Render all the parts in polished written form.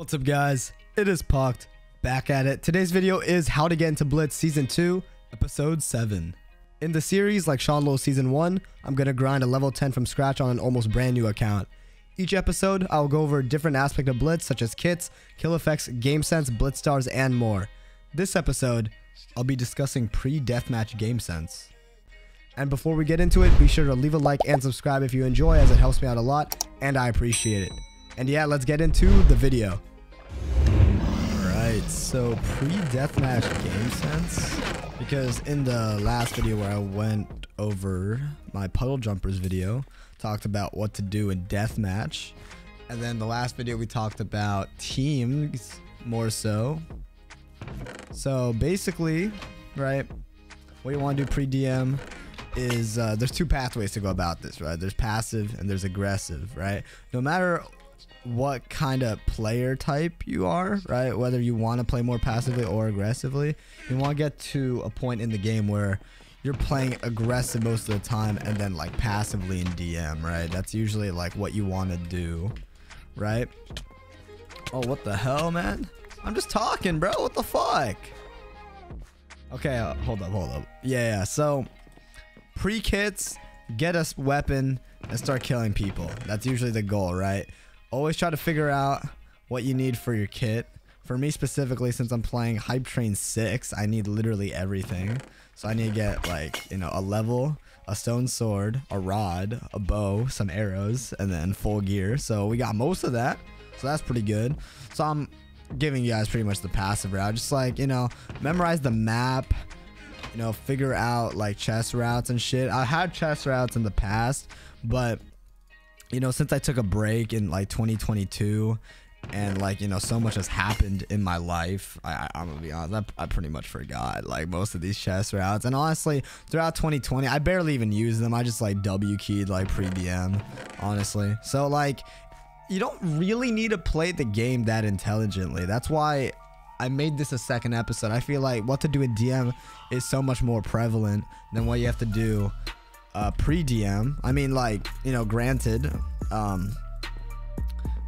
What's up, guys? It is Puct, back at it. Today's video is how to get into Blitz Season 2, Episode 7. In the series, like seanlol Season 1, I'm going to grind a level 10 from scratch on an almost brand new account. Each episode, I'll go over a different aspect of Blitz, such as kits, kill effects, game sense, Blitz stars, and more. This episode, I'll be discussing pre-deathmatch game sense. And before we get into it, be sure to leave a like and subscribe if you enjoy, as it helps me out a lot, and I appreciate it. And yeah, let's get into the video. So pre-deathmatch game sense, because in the last video where I went over my puddle jumpers video, talked about what to do in deathmatch, and then the last video we talked about teams more so. So basically, right, what you want to do pre-DM is there's two pathways to go about this, right? There's passive and there's aggressive, right? No matter what kind of player type you are, right, whether you want to play more passively or aggressively, you want to get to a point in the game where you're playing aggressive most of the time and then like passively in DM, right? That's usually like what you want to do, right? Oh, what the hell, man? I'm just talking, bro. What the fuck? Okay, hold up. Yeah, so pre-kits, get a weapon and start killing people. That's usually the goal, right? Always try to figure out what you need for your kit. For me specifically, since I'm playing Hype Train 6, I need literally everything. So I need to get, like, you know, a level, a stone sword, a rod, a bow, some arrows, and then full gear. So we got most of that. So that's pretty good. So I'm giving you guys pretty much the passive route. Just, like, you know, memorize the map. You know, figure out, like, chess routes and shit. I had chess routes in the past, but you know, since I took a break in like 2022 and like, you know, so much has happened in my life, I'm gonna be honest, I pretty much forgot like most of these chess routes. And honestly, throughout 2020, I barely even used them. I just like W keyed like pre-DM, honestly. So like, you don't really need to play the game that intelligently. That's why I made this a second episode. I feel like what to do in DM is so much more prevalent than what you have to do pre-DM. I mean, like, you know, granted,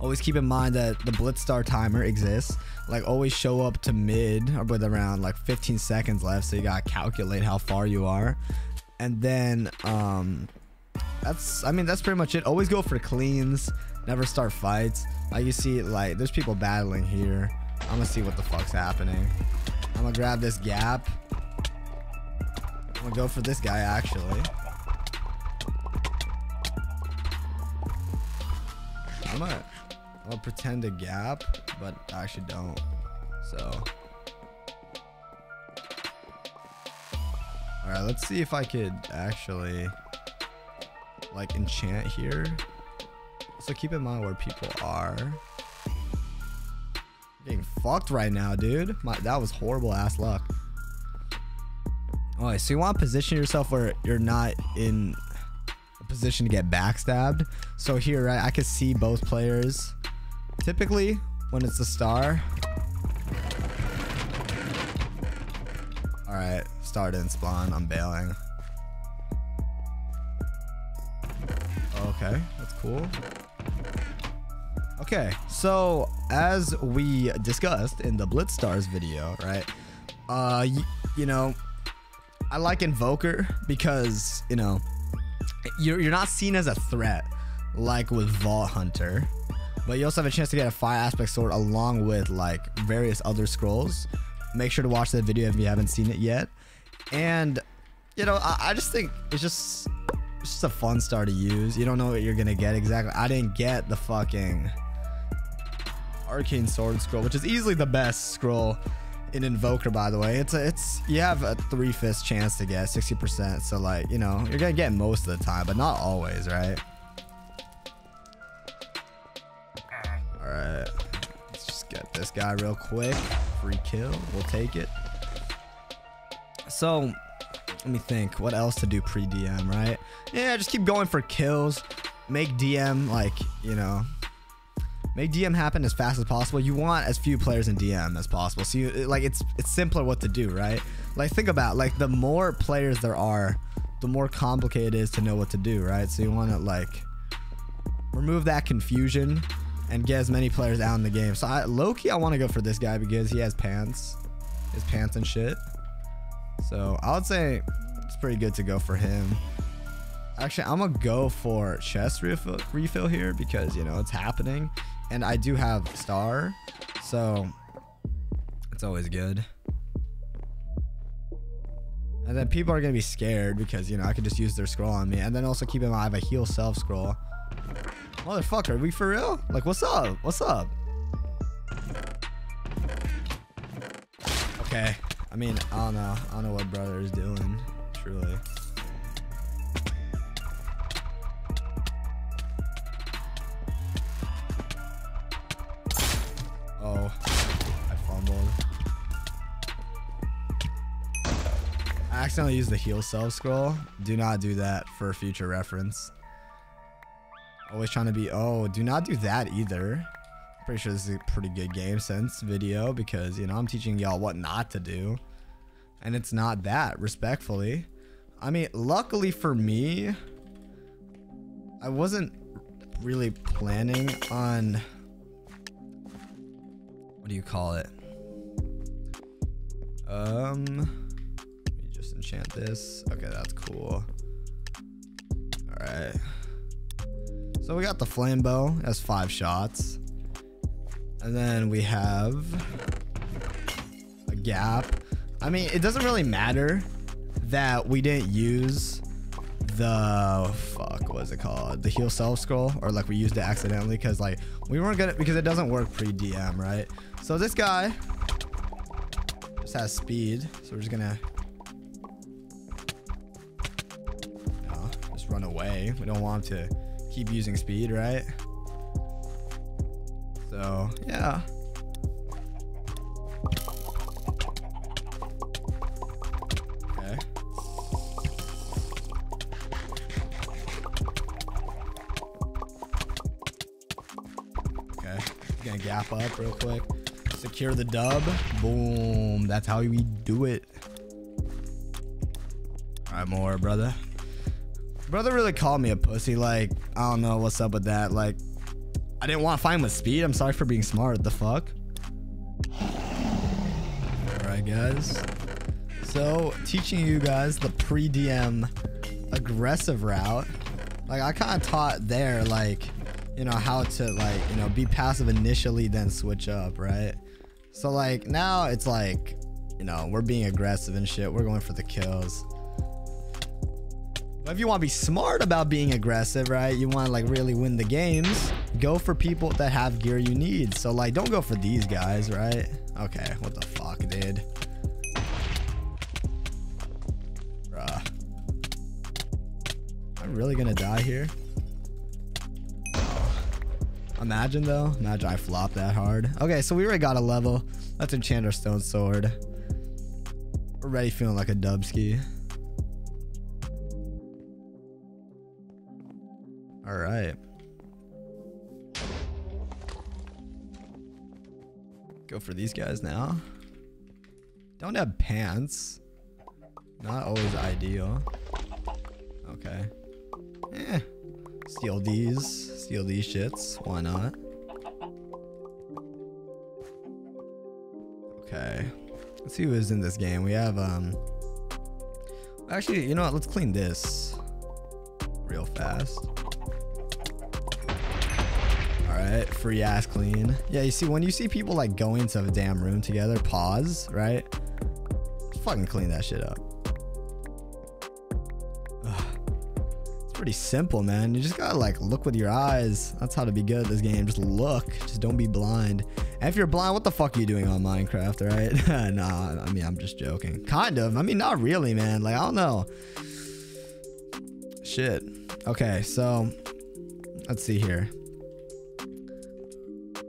always keep in mind that the Blitz star timer exists. Like, always show up to mid or with around like 15 seconds left, so you gotta calculate how far you are. And then that's pretty much it. Always go for cleans, never start fights. Like, you see, like, there's people battling here. I'm gonna see what the fuck's happening. I'm gonna grab this gap. I'm gonna go for this guy, actually. I'll pretend a gap, but I actually don't. So, all right, let's see if I could actually like enchant here. So keep in mind where people are. I'm getting fucked right now, dude. That was horrible ass luck. All right, so you want to position yourself where you're not in position to get backstabbed. So here, right, I could see both players. Typically, when it's the star. All right, star didn't spawn. I'm bailing. Okay, that's cool. Okay, so as we discussed in the Blitz Stars video, right? You know, I like Invoker because, you know, you're not seen as a threat like with Vault Hunter, but you also have a chance to get a fire aspect sword along with like various other scrolls. Make sure to watch that video if you haven't seen it yet. And you know, I just think it's just a fun star to use. You don't know what you're gonna get exactly. I didn't get the fucking Arcane sword scroll, which is easily the best scroll in Invoker, by the way. You have a 3/5 chance to get 60%, so like, you know, you're gonna get most of the time, but not always, right? All right, let's just get this guy real quick. Free kill, we'll take it. So let me think what else to do pre-DM, right? Yeah, just keep going for kills. Make DM, like, you know, make DM happen as fast as possible. You want as few players in DM as possible. So you, like, it's simpler what to do, right? Like, think about, like, the more players there are, the more complicated it is to know what to do, right? So you want to, like, remove that confusion and get as many players out in the game. So low-key, I want to go for this guy because he has pants. His pants and shit. So I would say it's pretty good to go for him. Actually, I'm going to go for chest refill here because, you know, it's happening. And I do have star, so it's always good. And then people are going to be scared because, you know, I could just use their scroll on me. And then also keep in mind I have a heal self scroll. Motherfucker, are we for real? Like, what's up? What's up? Okay. I mean, I don't know. I don't know what brother is doing. Truly. Oh, I fumbled. I accidentally used the heal self scroll. Do not do that for future reference. Always trying to be, oh, do not do that either. Pretty sure this is a pretty good game sense video because, you know, I'm teaching y'all what not to do. And it's not that, respectfully. I mean, luckily for me, I wasn't really planning on, what do you call it? Let me just enchant this. Okay, that's cool. All right. So we got the flame bow, that's 5 shots. And then we have a gap. I mean, it doesn't really matter that we didn't use the, fuck, what is it called? The heal self scroll, or like we used it accidentally because like we weren't gonna, because it doesn't work pre-DM, right? So this guy just has speed. So we're just gonna just run away. We don't want him to keep using speed, right? So yeah, okay, okay, gonna gap up real quick, secure the dub, boom, that's how we do it. All right, more brother. Brother really called me a pussy. Like, I don't know what's up with that. Like, I didn't want to fight him with speed. I'm sorry for being smart. The fuck? Alright, guys. So, teaching you guys the pre-DM aggressive route. Like, I kind of taught there, like, you know, how to, like, you know, be passive initially, then switch up, right? So, like, now it's like, you know, we're being aggressive and shit. We're going for the kills. If you want to be smart about being aggressive, right? You want to like really win the games. Go for people that have gear you need. So like, don't go for these guys, right? Okay, what the fuck, dude? Bruh. I'm really gonna die here. Imagine though. Imagine I flopped that hard. Okay, so we already got a level. Let's enchant our stone sword. We're already feeling like a dubski. All right. Go for these guys now. Don't have pants. Not always ideal. Okay. Eh. Steal these. Steal these shits. Why not? Okay. Let's see who is in this game. We have, actually, you know what? Let's clean this real fast. Alright, free ass clean. Yeah, you see, when you see people like going to a damn room together, pause, right? Just fucking clean that shit up. Ugh. It's pretty simple, man. You just gotta like look with your eyes. That's how to be good at this game. Just look. Just don't be blind. And if you're blind, what the fuck are you doing on Minecraft, right? Nah, I mean, I'm just joking. Kind of. I mean, not really, man. Like, I don't know. Shit. Okay, so let's see here.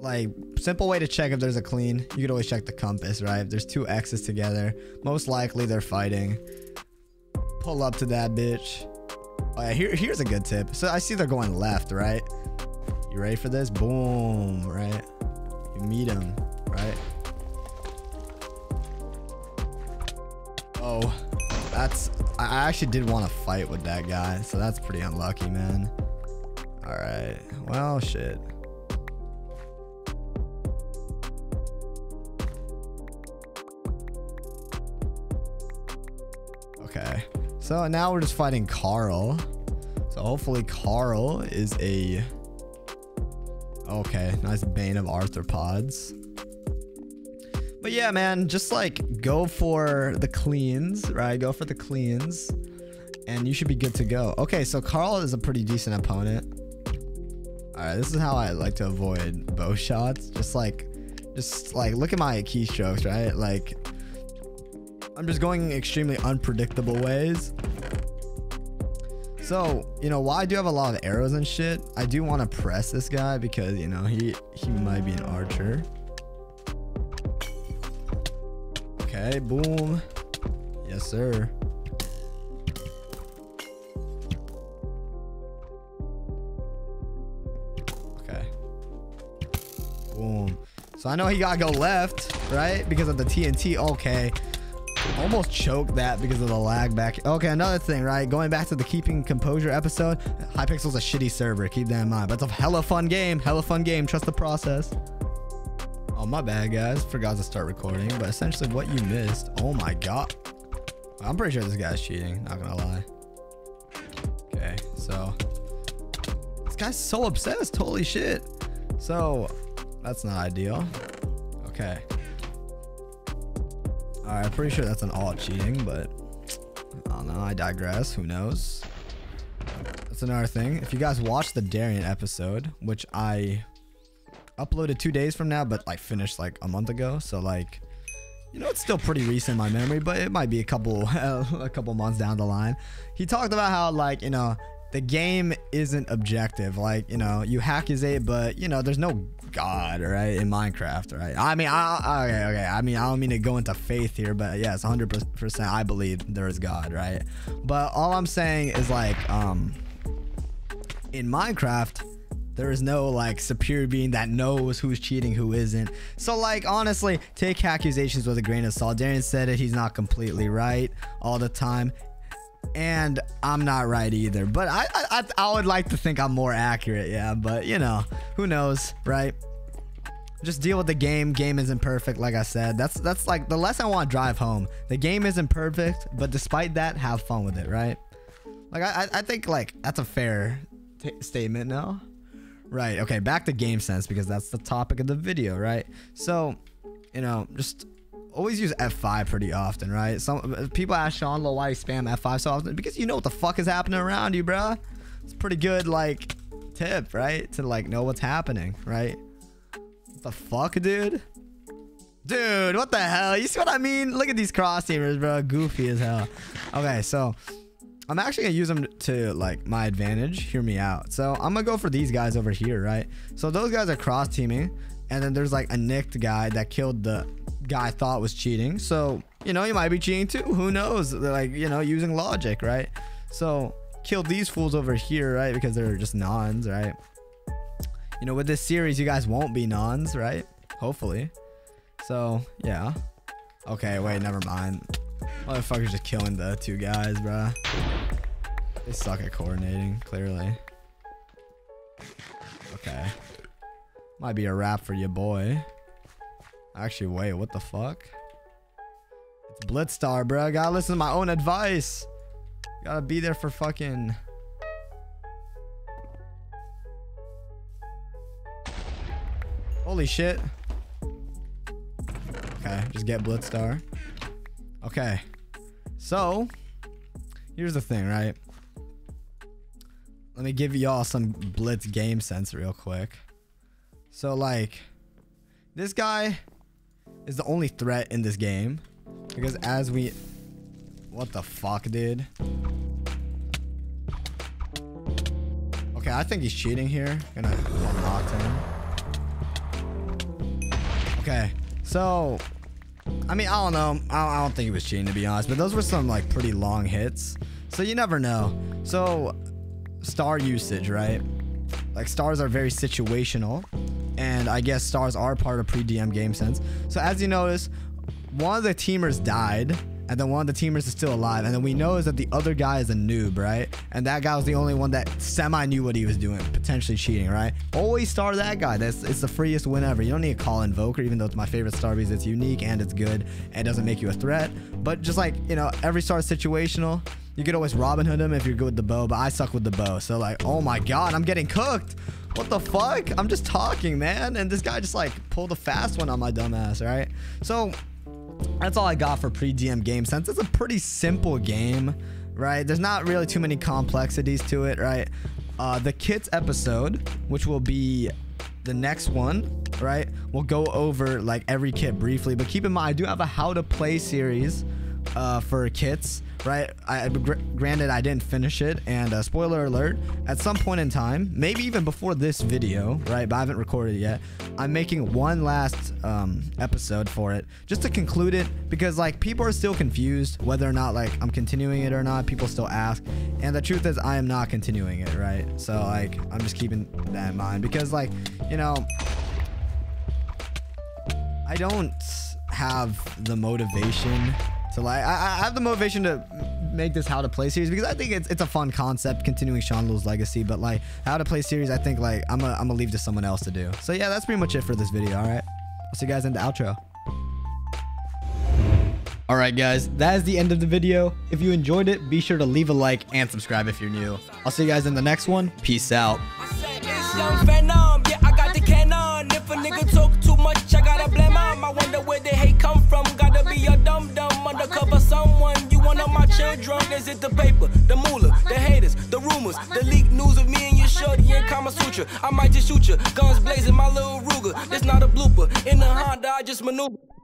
Like, simple way to check if there's a clean, you could always check the compass, right? If there's 2 X's together, most likely they're fighting. Pull up to that bitch. Oh, yeah, here's a good tip. So I see they're going left, right? You ready for this? Boom, right? You meet them, right? Oh, that's, I actually did want to fight with that guy, so that's pretty unlucky, man. All right, well, shit. Okay. So now we're just fighting Carl. So hopefully Carl is a... Okay, nice Bane of Arthropods. But yeah, man, just like go for the cleans, right? Go for the cleans and you should be good to go. Okay, so Carl is a pretty decent opponent. All right, this is how I like to avoid bow shots. Just like look at my keystrokes, right? Like I'm just going extremely unpredictable ways. So, you know, while I do have a lot of arrows and shit, I do want to press this guy because, you know, he might be an archer. Okay, boom. Yes, sir. Okay. Boom. So I know he gotta go left, right? Because of the TNT. Okay. Almost choked that because of the lag back. Okay, another thing, right? Going back to the Keeping Composure episode, Hypixel's a shitty server. Keep that in mind. But it's a hella fun game. Hella fun game. Trust the process. Oh, my bad, guys. Forgot to start recording, but essentially what you missed. Oh, my God. I'm pretty sure this guy's cheating. Not gonna lie. Okay, so. This guy's so obsessed. Holy shit. So, that's not ideal. Okay. Alright, I'm pretty sure that's an alt cheating, but I don't know. I digress. Who knows? That's another thing. If you guys watched the Darian episode, which I... uploaded 2 days from now, but like finished like a month ago, so like, you know, it's still pretty recent in my memory, but it might be a couple months down the line. He talked about how, like, you know, the game isn't objective, like, you know, you hack his aid, but, you know, there's no god, right, in Minecraft, right? I mean, I don't mean to go into faith here, but yes, 100% I believe there is God, right? But all I'm saying is, like, in Minecraft there is no, like, superior being that knows who's cheating, who isn't. So, like, honestly, take accusations with a grain of salt. Darian said it. He's not completely right all the time. And I'm not right either. But I would like to think I'm more accurate, yeah. But, you know, who knows, right? Just deal with the game. Game isn't perfect, like I said. That's like, the lesson I want to drive home. The game isn't perfect, but despite that, have fun with it, right? Like, I think, like, that's a fair statement, no? Right, okay, back to game sense, because that's the topic of the video, right? So, you know, just always use F5 pretty often, right? Some people ask seanlol why you spam F5 so often, because you know what the fuck is happening around you, bruh. It's a pretty good, like, tip, right? To, like, know what's happening, right? What the fuck, dude? Dude, what the hell? You see what I mean? Look at these cross-teamers, bro. Goofy as hell. Okay, so... I'm actually going to use them to, like, my advantage. Hear me out. So, I'm going to go for these guys over here, right? So, those guys are cross-teaming. And then there's, like, a nicked guy that killed the guy I thought was cheating. So, you know, you might be cheating, too. Who knows? They're, like, you know, using logic, right? So, kill these fools over here, right? Because they're just nons, right? You know, with this series, you guys won't be nons, right? Hopefully. So, yeah. Okay, wait, never mind. Motherfuckers just killing the two guys, bruh. They suck at coordinating, clearly. Okay. Might be a wrap for your boy. Actually, wait, what the fuck? It's Blitzstar, bruh. Gotta listen to my own advice. Gotta be there for fucking... Holy shit. Okay, just get Blitzstar. Okay, so here's the thing, right? Let me give y'all some Blitz game sense real quick. So, like, this guy is the only threat in this game because as we... What the fuck, dude? Okay, I think he's cheating here. Gonna unlock him. Okay, so... I mean, I don't know. I don't think he was cheating, to be honest. But those were some, like, pretty long hits. So, you never know. So, star usage, right? Like, stars are very situational. And I guess stars are part of pre-DM game sense. So, as you notice, one of the teamers died. and then one of the teamers is still alive, and then we know is that the other guy is a noob, right? And that guy was the only one that semi knew what he was doing, potentially cheating, right? Always star that guy. It's the freest win ever. You don't need to call Invoker, even though it's my favorite star because it's unique and it's good and doesn't make you a threat. But just like, you know, every star is situational. You could always Robin Hood him if you're good with the bow, but I suck with the bow. So like, oh my God, I'm getting cooked. What the fuck? I'm just talking, man. And this guy just like pulled a fast one on my dumb ass, right? So that's all I got for pre-DM game sense. It's a pretty simple game, right? There's not really too many complexities to it, right? The kits episode, which will be the next one, right? We'll go over like every kit briefly, but keep in mind, I do have a how to play series for kits, right? Granted, I didn't finish it, and spoiler alert, at some point in time, maybe even before this video, right, but I haven't recorded it yet, I'm making one last episode for it just to conclude it, because like people are still confused whether or not like I'm continuing it or not. People still ask, and the truth is I am not continuing it, right? So like I'm just keeping that in mind, because like, you know, I don't have the motivation. So like, I have the motivation to make this how to play series because I think it's a fun concept, continuing seanlol's legacy. But like, how to play series, I think like I'm gonna leave to someone else to do. So yeah, that's pretty much it for this video. All right, I'll see you guys in the outro. All right, guys, that is the end of the video. If you enjoyed it, be sure to leave a like and subscribe if you're new. I'll see you guys in the next one. Peace out. Drunk, is it the paper, the moolah, the haters, the rumors, the leaked news of me and your shorty in Kama Sutra? I might just shoot ya, guns blazing, my little Ruger. It's not a blooper, in the Honda I just maneuver.